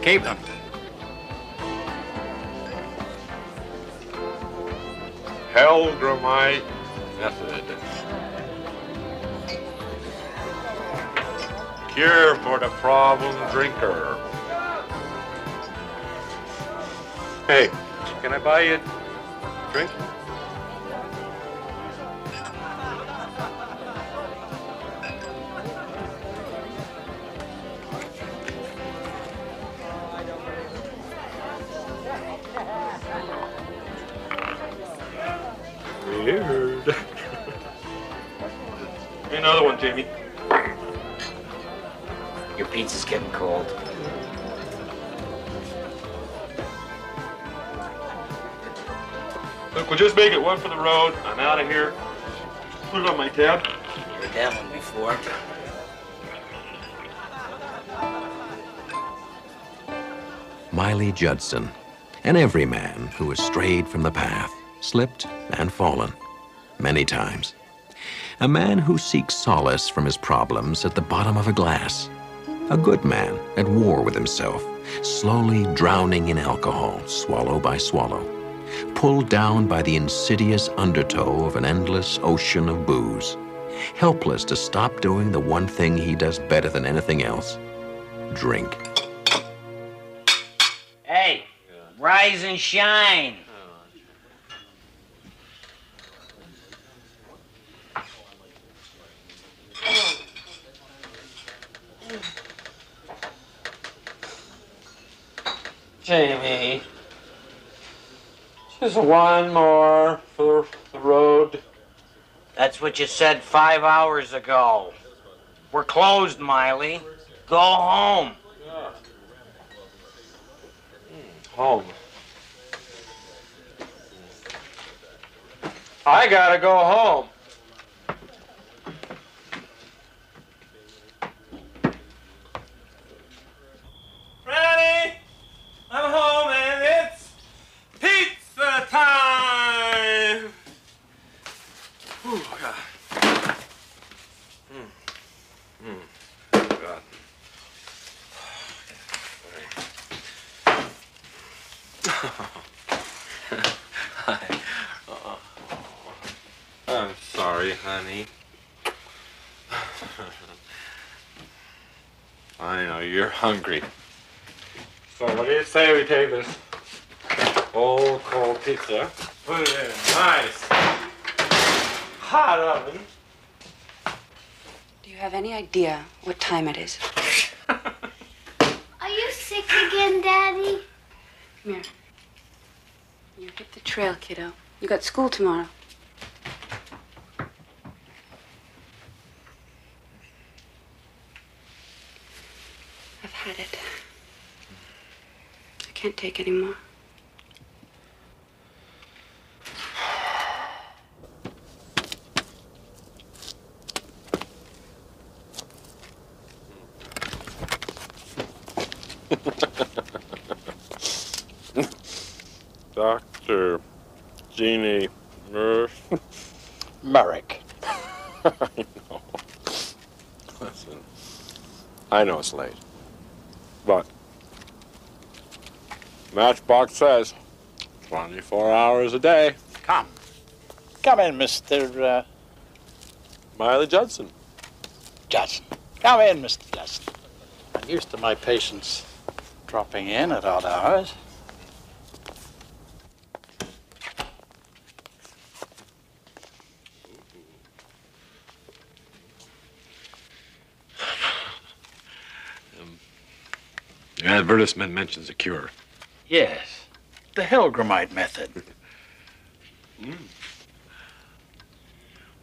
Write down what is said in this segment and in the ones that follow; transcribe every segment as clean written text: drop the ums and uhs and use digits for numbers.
Keep them. Hellgramite Method. Cure for the problem drinker. Hey, can I buy you a drink? Weird. Another one, Jamie. Your pizza's getting cold. Look, we'll just make it one for the road. I'm out of here. Put it on my tab. You were that one before. Miley Judson, and every man who has strayed from the path, slipped and fallen many times. A man who seeks solace from his problems at the bottom of a glass. A good man at war with himself, slowly drowning in alcohol, swallow by swallow, pulled down by the insidious undertow of an endless ocean of booze, helpless to stop doing the one thing he does better than anything else, drink. Hey, rise and shine. Jamie, just one more for the road. That's what you said 5 hours ago. We're closed, Miley. Go home. Yeah. Home. I gotta go home. I'm sorry, honey. I know you're hungry. So what do you say we take this old cold pizza, put it in a nice hot oven? Do you have any idea what time it is? Are you sick again, Daddy? Come here. You hit the trail, kiddo. You got school tomorrow. I've had it. I can't take any more. Dr. Jeannie Merrick. I know. Listen, I know it's late, but Matchbox says 24 hours a day. Come in, Mr. Miley Judson. Judson, come in, Mr. Judson. I'm used to my patients dropping in at odd hours. Your advertisement mentions a cure. Yes. The Hellgramite Method. Mm.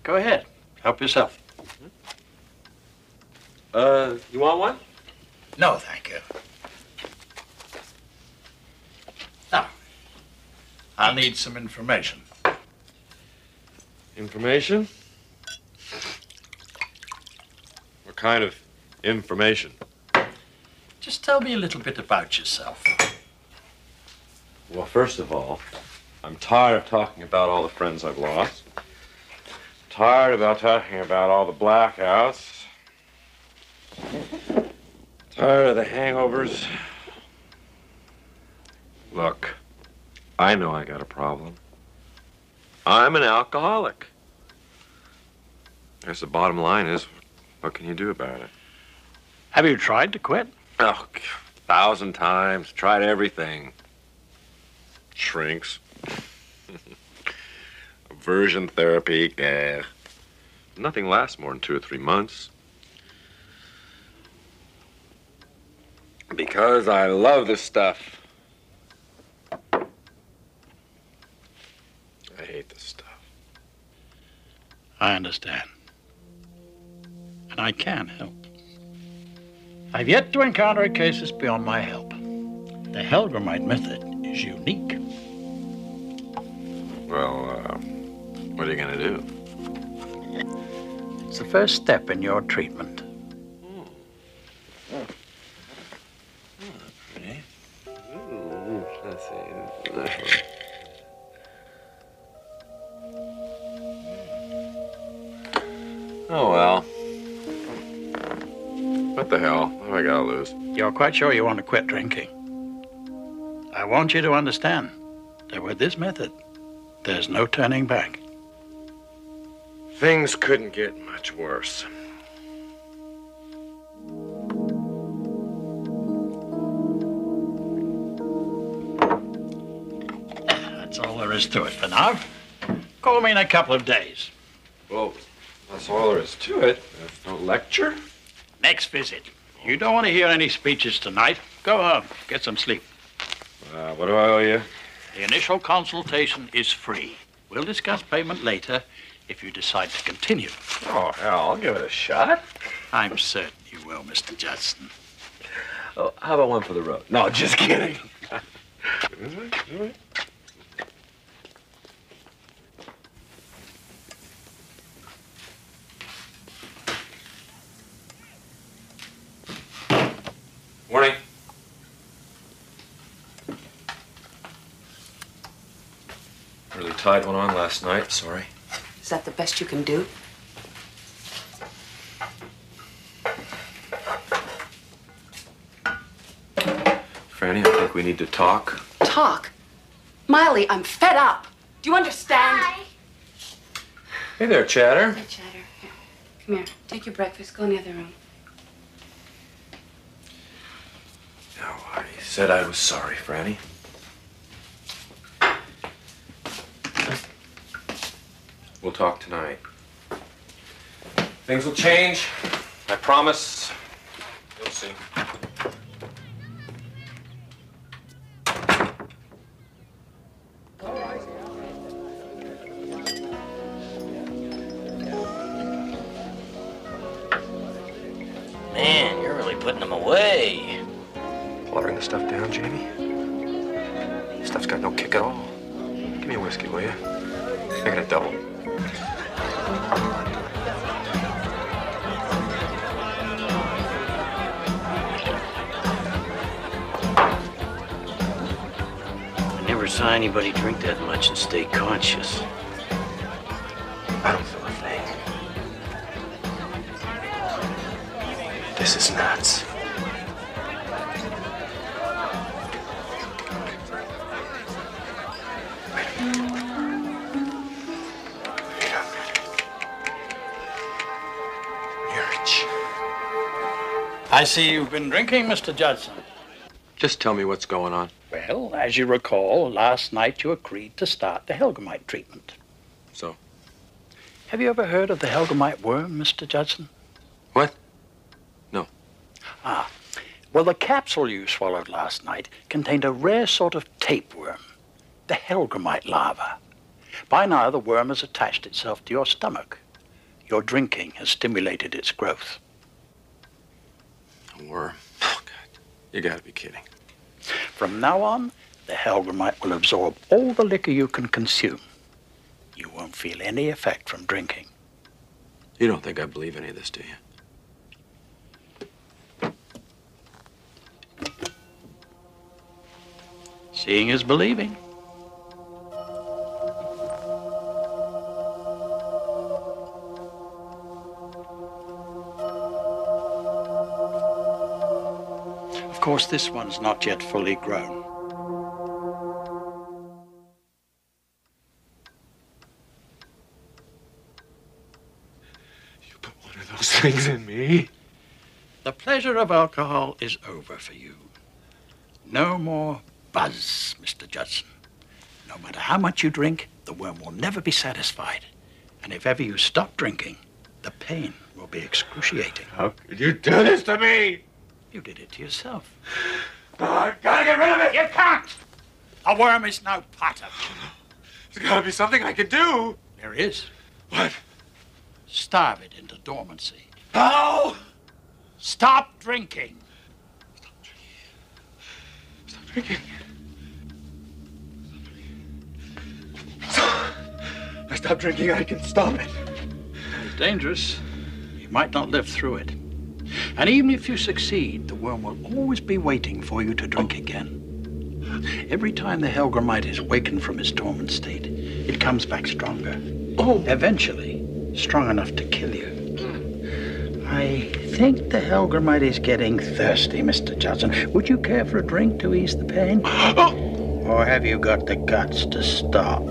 Go ahead. Help yourself. Mm-hmm. You want one? No, thank you. Now, I'll need some information. Information? What kind of information? Just tell me a little bit about yourself. Well, first of all, I'm tired of talking about all the friends I've lost. Tired about talking about all the blackouts. Tired of the hangovers. Look, I know I got a problem. I'm an alcoholic. I guess the bottom line is, what can you do about it? Have you tried to quit? Oh, 1,000 times. Tried everything. Shrinks. Aversion therapy. Nothing lasts more than 2 or 3 months. Because I love this stuff. I hate this stuff. I understand. And I can help. I've yet to encounter a case that's beyond my help. The Hellgramite Method is unique. Well, what are you going to do? It's the first step in your treatment. Mm. Oh. Oh, pretty. Ooh, let's see. Oh, well. What the hell? What have I got to lose? You're quite sure you want to quit drinking. I want you to understand that with this method, there's no turning back. Things couldn't get much worse. That's all there is to it for now. Call me in a couple of days. Well, that's all there is to it. There's no lecture. Next visit. You don't want to hear any speeches tonight. Go home. Get some sleep. What do I owe you? The initial consultation is free. We'll discuss payment later if you decide to continue. Oh, hell, I'll give it a shot. I'm certain you will, Mr. Judson. Oh, how about one for the road? No, just kidding. Morning. Really tied one on last night, sorry. Is that the best you can do? Franny, I think we need to talk. Talk? Miley, I'm fed up. Do you understand? Hi. Hey there, Chatter. Hey, Chatter. Here. Come here. Take your breakfast. Go in the other room. I said I was sorry, Franny. We'll talk tonight. Things will change. I promise. You'll see. Man, you're really putting them away. Watering the stuff down, Jeannie? This stuff's got no kick at all. Give me a whiskey, will you? Make it a double. I never saw anybody drink that much and stay conscious. I don't feel a thing. This is nuts. I see you've been drinking, Mr. Judson. Just tell me what's going on. Well, as you recall, last night you agreed to start the Hellgramite treatment. So? Have you ever heard of the Hellgramite worm, Mr. Judson? What? No. Ah, Well, the capsule you swallowed last night contained a rare sort of tapeworm, the Hellgramite larva. By now, the worm has attached itself to your stomach. Your drinking has stimulated its growth. A worm? Oh, God. You gotta be kidding. From now on, the Hellgramite will absorb all the liquor you can consume. You won't feel any effect from drinking. You don't think I believe any of this, do you? Seeing is believing. Of course, this one's not yet fully grown. You put one of those things in me. The pleasure of alcohol is over for you. No more buzz, Mr. Judson. No matter how much you drink, the worm will never be satisfied. And if ever you stop drinking, the pain will be excruciating. How could you do this to me? You did it to yourself. Oh, I've got to get rid of it! You can't! A worm is no part of you. There's got to be something I can do. There is. What? Starve it into dormancy. How? Stop drinking. Stop drinking. Stop drinking. I stop drinking, I can stop it. It's dangerous. You might not live through it. And even if you succeed, the worm will always be waiting for you to drink again. Every time the Hellgramite is wakened from its dormant state, it comes back stronger. Oh. Eventually, strong enough to kill you. I think the Hellgramite is getting thirsty, Mr. Judson. Would you care for a drink to ease the pain? Oh. Or have you got the guts to stop?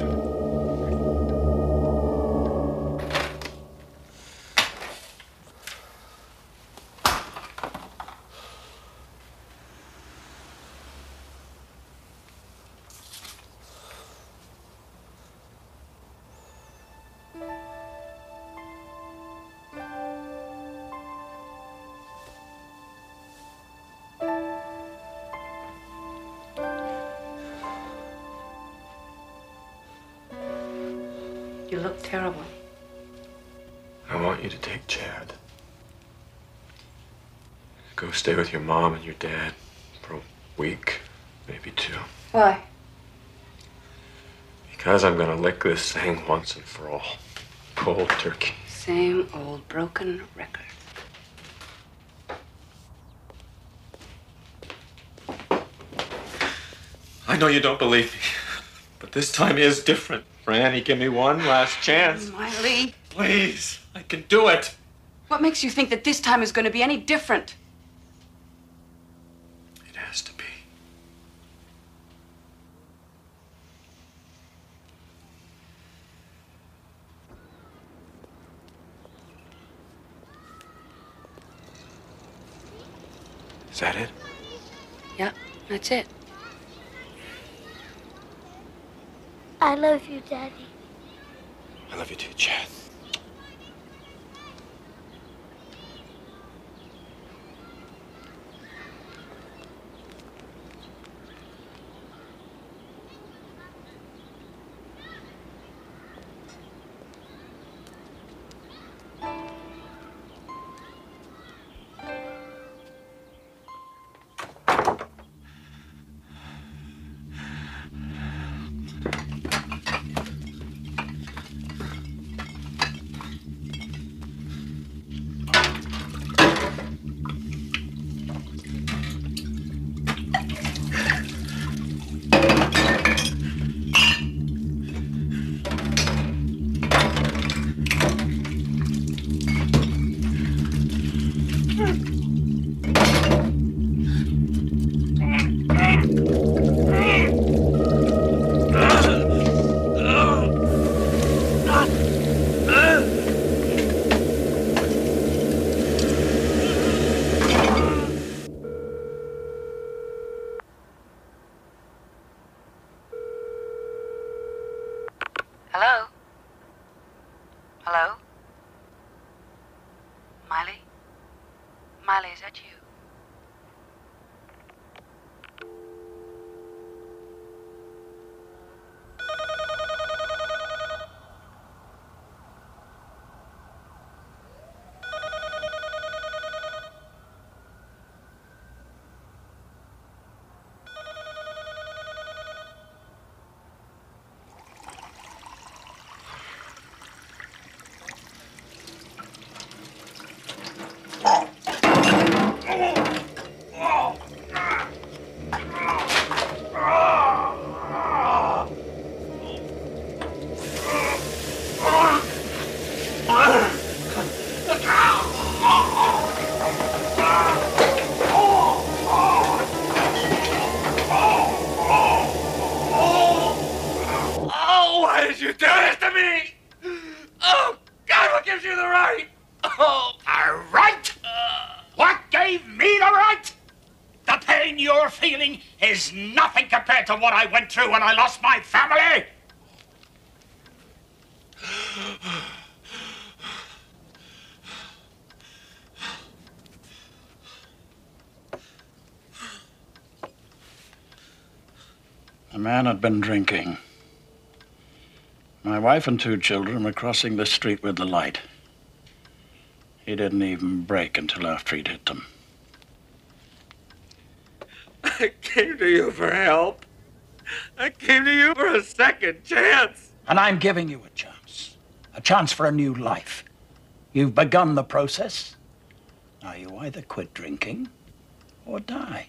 You look terrible. I want you to take Chad. Go stay with your mom and your dad for a week, maybe two. Why? Because I'm gonna lick this thing once and for all. Cold turkey. Same old broken record. I know you don't believe me, but this time is different. Franny, give me one last chance. Miley. Please, I can do it. What makes you think that this time is going to be any different? It has to be. Is that it? Yeah, that's it. I love you, Daddy. I love you too, Chad. Hello? Miley? Miley, is that you? me! Oh, God, what gives you the right? Oh, the right? What gave me the right? The pain you're feeling is nothing compared to what I went through when I lost my family. The man had been drinking. My wife and two children were crossing the street with the light. He didn't even brake until after he'd hit them. I came to you for help. I came to you for a second chance. And I'm giving you a chance. A chance for a new life. You've begun the process. Now you either quit drinking or die.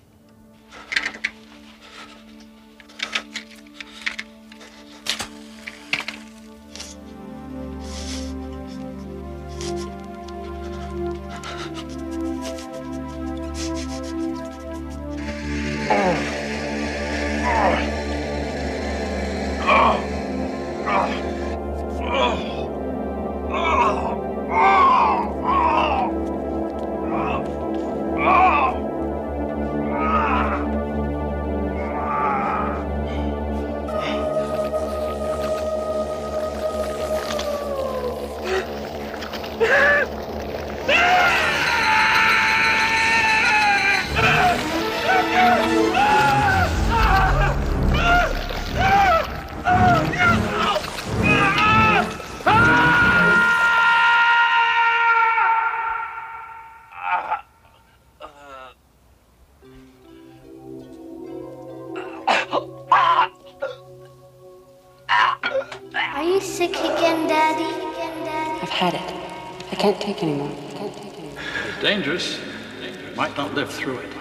Through it.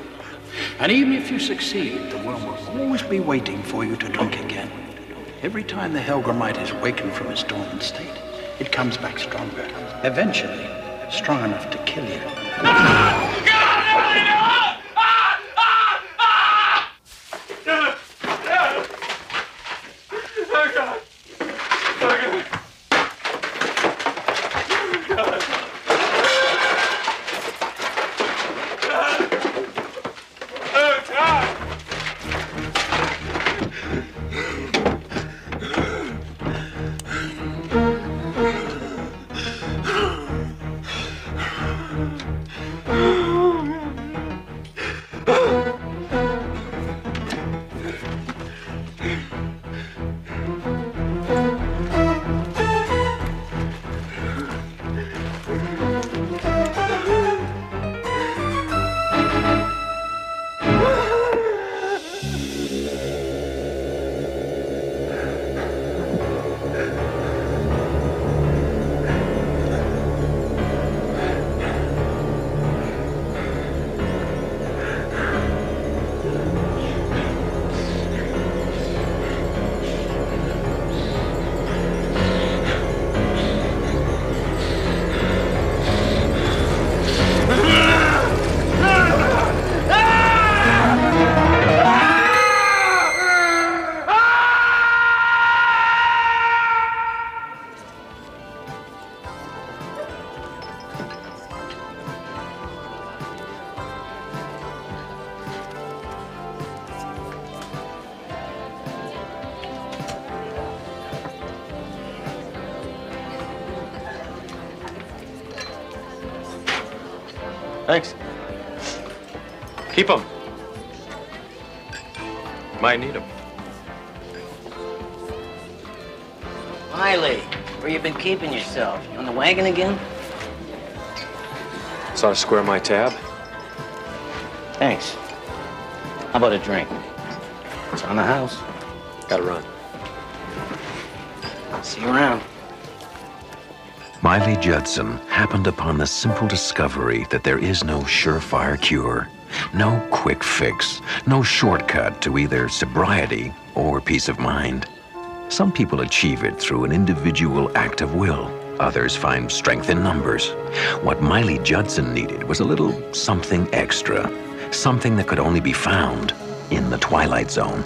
And even if you succeed, the world will always be waiting for you to drink again. Every time the Hellgramite is wakened from his dormant state, it comes back stronger. Eventually, strong enough to kill you. Thanks. Keep them. Might need them. Wiley, where you been keeping yourself? You on the wagon again? So I square my tab. Thanks. How about a drink? It's on the house. Gotta run. See you around. Miley Judson happened upon the simple discovery that there is no surefire cure, no quick fix, no shortcut to either sobriety or peace of mind. Some people achieve it through an individual act of will. Others find strength in numbers. What Miley Judson needed was a little something extra, something that could only be found in the Twilight Zone.